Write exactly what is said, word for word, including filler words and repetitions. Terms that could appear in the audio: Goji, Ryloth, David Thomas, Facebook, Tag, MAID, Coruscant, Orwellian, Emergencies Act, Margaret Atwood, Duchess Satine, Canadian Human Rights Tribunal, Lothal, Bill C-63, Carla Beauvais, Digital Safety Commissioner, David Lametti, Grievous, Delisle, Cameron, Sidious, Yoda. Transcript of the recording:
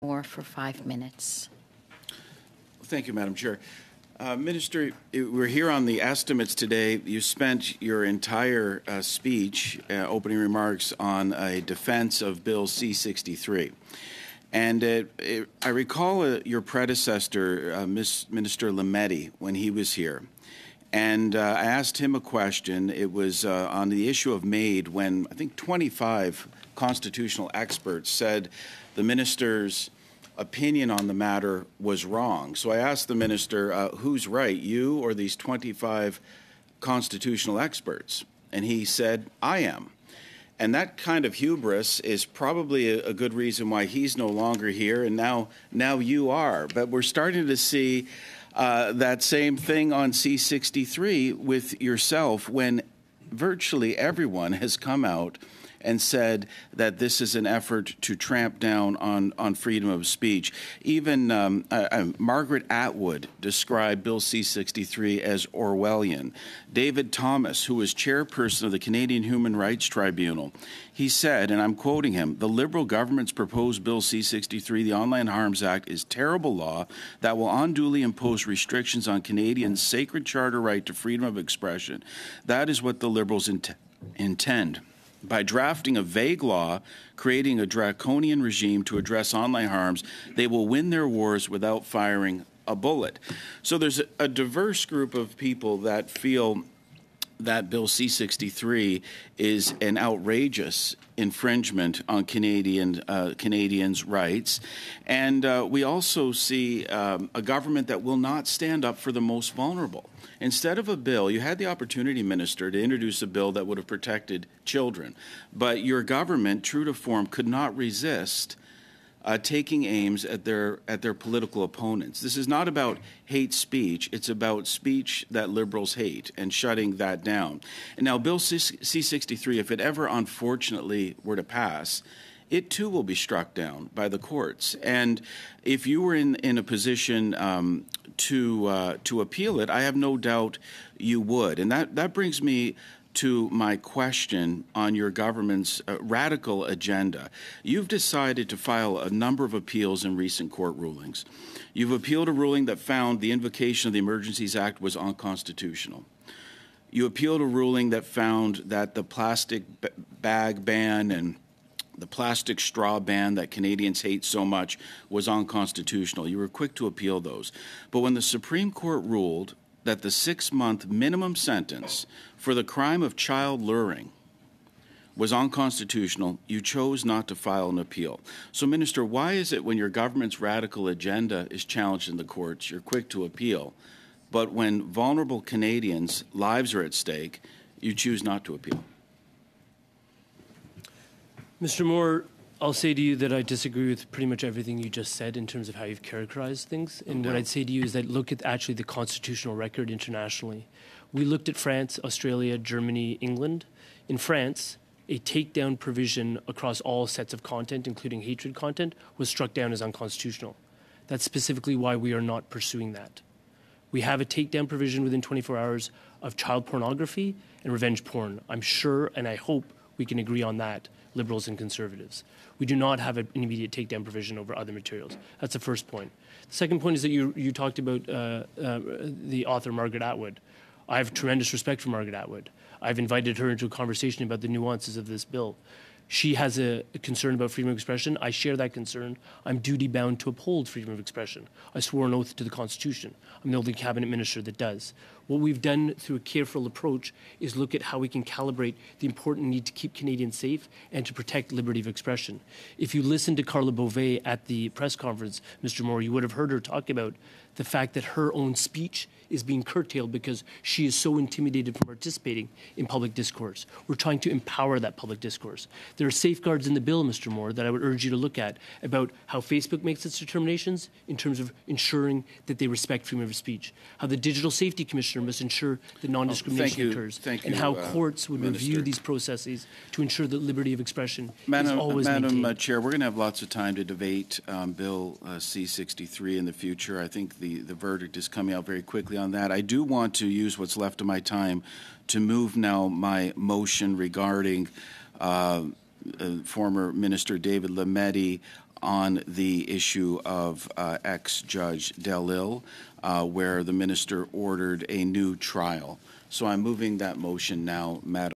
or for five minutes. Thank you, Madam Chair. Uh, Minister, we're here on the estimates today. You spent your entire uh, speech, uh, opening remarks, on a defense of Bill C sixty-three. And uh, it, I recall uh, your predecessor, uh, Miz Minister Lametti, when he was here. And uh, I asked him a question. It was uh, on the issue of MAID, when I think twenty-five constitutional experts said the minister's opinion on the matter was wrong. So I asked the minister, uh, who's right, you or these twenty-five constitutional experts? And he said, I am. And that kind of hubris is probably a, a good reason why he's no longer here, and now, now you are. But we're starting to see uh, that same thing on C sixty-three with yourself, when virtually everyone has come out and said that this is an effort to tramp down on, on freedom of speech. Even um, uh, uh, Margaret Atwood described Bill C sixty-three as Orwellian. David Thomas, who was chairperson of the Canadian Human Rights Tribunal, he said, and I'm quoting him, "The Liberal government's proposed Bill C sixty-three, the Online Harms Act, is terrible law that will unduly impose restrictions on Canadians' sacred charter right to freedom of expression. That is what the Liberals int- intend. By drafting a vague law, creating a draconian regime to address online harms, they will win their wars without firing a bullet." So there's a diverse group of people that feel that Bill C sixty-three is an outrageous infringement on Canadian uh, Canadians' rights. And uh, we also see um, a government that will not stand up for the most vulnerable. Instead of a bill, you had the opportunity, Minister, to introduce a bill that would have protected children. But your government, true to form, could not resist Uh, taking aims at their at their political opponents. This is not about hate speech. It's about speech that Liberals hate and shutting that down. And now Bill C sixty-three, if it ever unfortunately were to pass, it too will be struck down by the courts. And if you were in, in a position um, to uh, to appeal it, I have no doubt you would. And that, that brings me to my question on your government's uh, radical agenda. You've decided to file a number of appeals in recent court rulings. You've appealed a ruling that found the invocation of the Emergencies Act was unconstitutional. You appealed a ruling that found that the plastic b- bag ban and the plastic straw ban that Canadians hate so much was unconstitutional. You were quick to appeal those. But when the Supreme Court ruled that the six-month minimum sentence for the crime of child luring was unconstitutional, you chose not to file an appeal. So, Minister, why is it when your government's radical agenda is challenged in the courts, you're quick to appeal, but when vulnerable Canadians' lives are at stake, you choose not to appeal? Mister Moore, I'll say to you that I disagree with pretty much everything you just said in terms of how you've characterized things. And what I'd say to you is that look at actually the constitutional record internationally. We looked at France, Australia, Germany, England. In France, a takedown provision across all sets of content, including hatred content, was struck down as unconstitutional. That's specifically why we are not pursuing that. We have a takedown provision within twenty-four hours of child pornography and revenge porn. I'm sure and I hope we can agree on that, Liberals and Conservatives. We do not have an immediate takedown provision over other materials. That's the first point. The second point is that you, you talked about uh, uh, the author Margaret Atwood. I have tremendous respect for Margaret Atwood. I've invited her into a conversation about the nuances of this bill. She has a, a concern about freedom of expression. I share that concern. I'm duty-bound to uphold freedom of expression. I swore an oath to the Constitution. I'm the only cabinet minister that does. What we've done through a careful approach is look at how we can calibrate the important need to keep Canadians safe and to protect liberty of expression. If you listened to Carla Beauvais at the press conference, Mister Moore, you would have heard her talk about the fact that her own speech is being curtailed because she is so intimidated from participating in public discourse. We're trying to empower that public discourse. There are safeguards in the bill, Mister Moore, that I would urge you to look at about how Facebook makes its determinations in terms of ensuring that they respect freedom of speech, how the Digital Safety Commissioner must ensure that non-discrimination oh, thank occurs, you, thank and you, how uh, courts would Minister. review these processes to ensure that liberty of expression Madam, is always Madam maintained. Madam Chair, we're going to have lots of time to debate um, Bill uh, C sixty-three in the future. I think the The verdict is coming out very quickly on that. I do want to use what's left of my time to move now my motion regarding uh, uh, former Minister David Lametti on the issue of uh, ex-Judge Delisle, uh, where the minister ordered a new trial. So I'm moving that motion now, Madam.